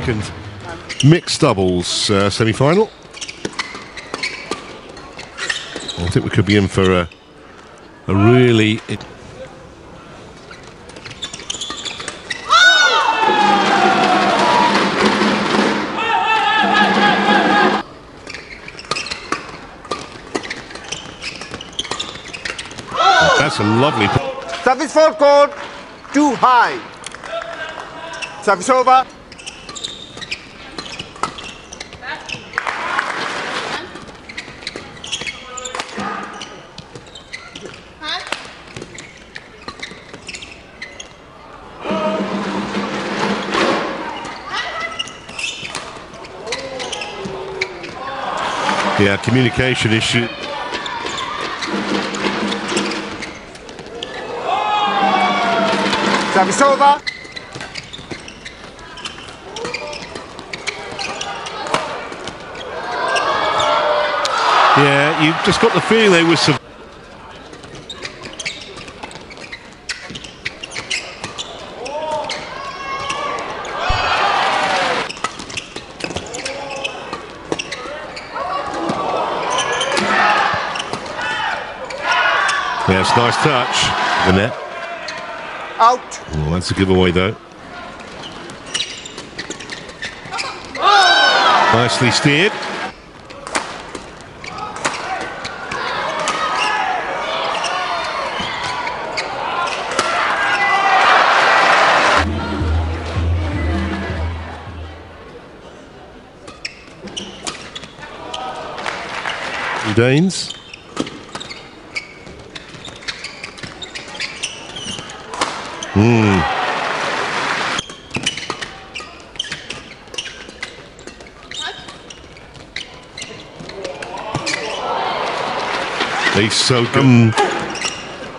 second mixed doubles semi-final. I think we could be in for a really... That's a lovely... Service fault called. Too high. Service over. Yeah, communication issue. Service over. Yeah, you've just got the feeling they were some... Yes, nice touch. The net. Out. Oh, that's a giveaway though. Oh. Nicely steered. Danes. He's so good.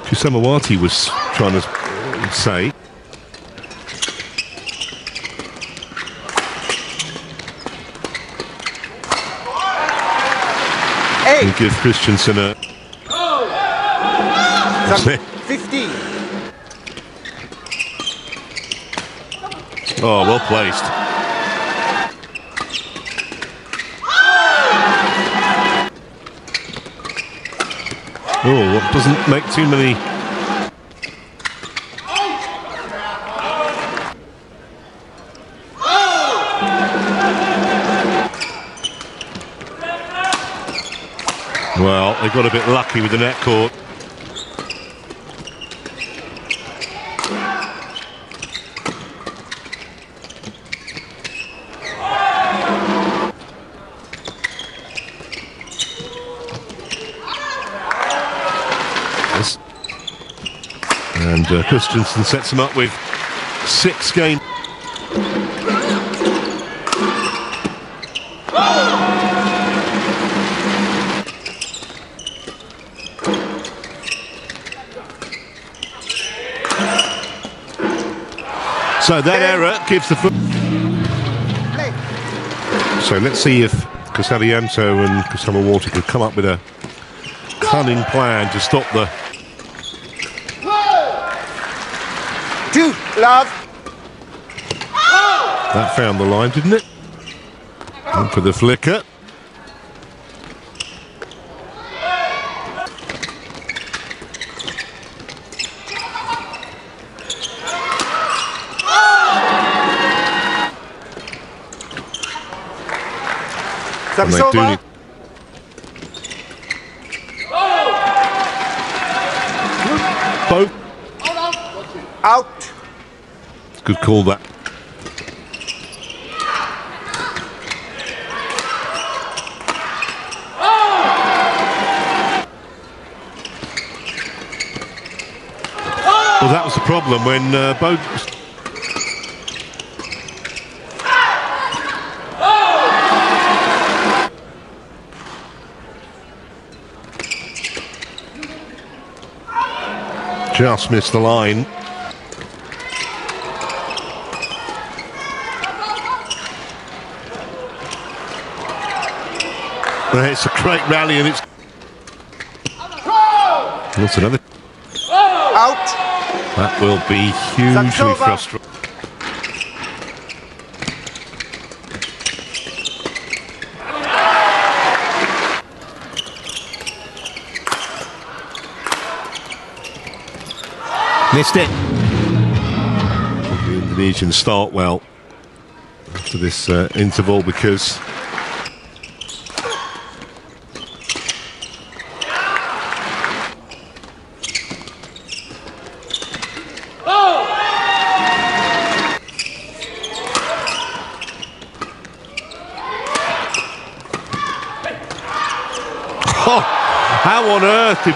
Kusumawati was trying to say. Hey. And give Christiansen a... Oh. 15. Oh, well placed. Oh, what doesn't make too many. Well, they got a bit lucky with the net court. And Christiansen sets him up with 6 games. So that error gives the foot. So let's see if Kusharjanto and Kusumawati could come up with a cunning plan to stop the... Two, love. Oh! That found the line, didn't it? And for the flicker. And they do need... Oh. Both. Out. Good call that. Oh. Well, that was the problem when Bo... Just missed the line. Well, it's a great rally and it's... That's another... Out! That will be hugely frustrating. Missed it. The Indonesians start well after this interval because how on earth did...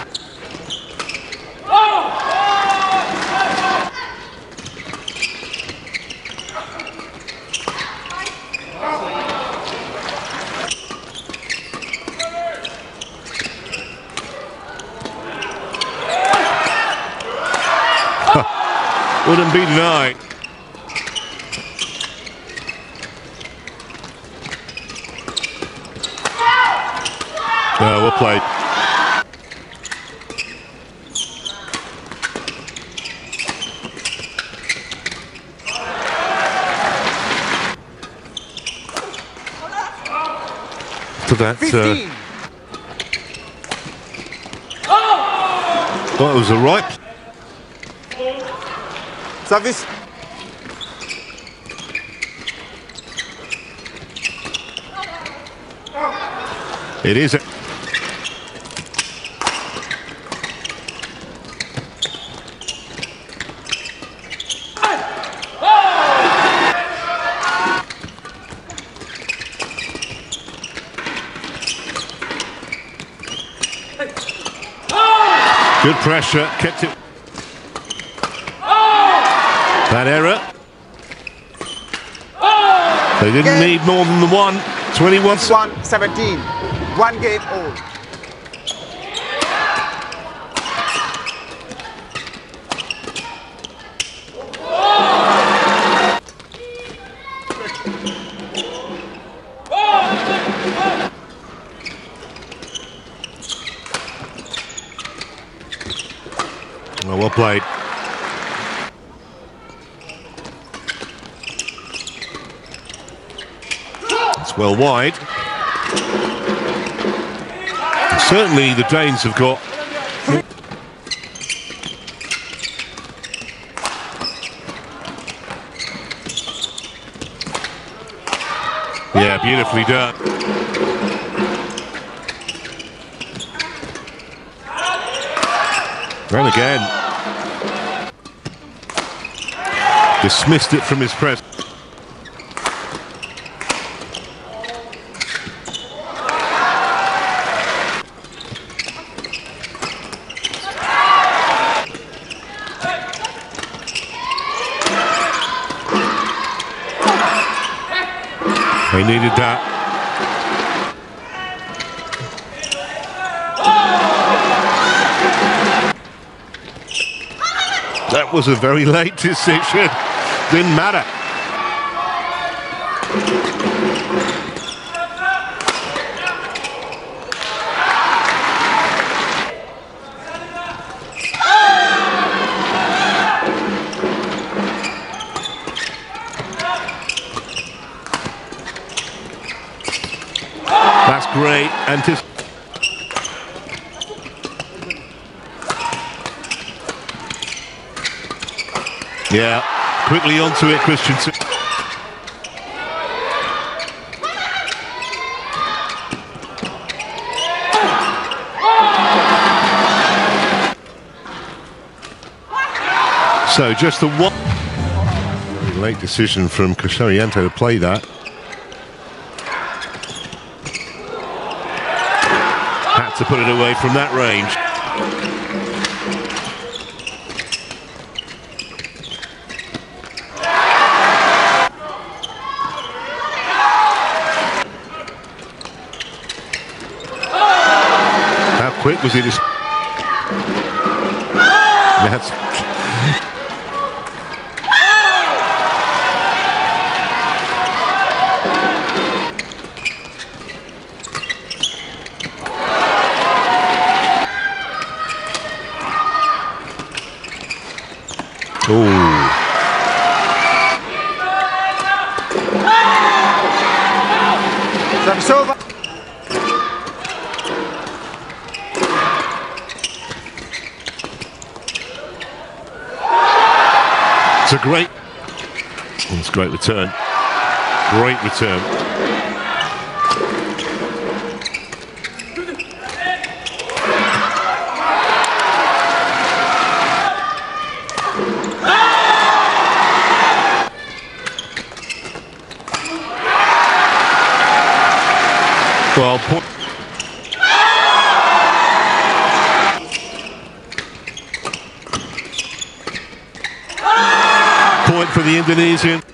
Wouldn't be denied. No, well played. To that, 15. Well, it was a right. Service. It is. Good pressure, kept it. Oh! That error. Oh! They didn't game. Need more than the one. 21. 17. One game old. Well, well played. It's well wide. And certainly the Danes have got... Yeah, beautifully done. Run again. Dismissed it from his press. They needed that. That was a very late decision. Didn't matter. That's great. Yeah, quickly onto it, Christiansen. So just the one late decision from Kusharjanto to play that. Had to put it away from that range. Quick was it just... That's... Ooh. a great, oh, it's a great return. Great return. Well, point. Point for the Indonesian. 19.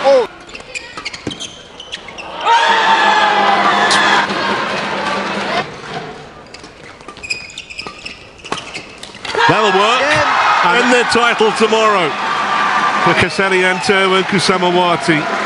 Oh. That'll work. Yeah. And their title tomorrow for Kasarianto and Kusumawati.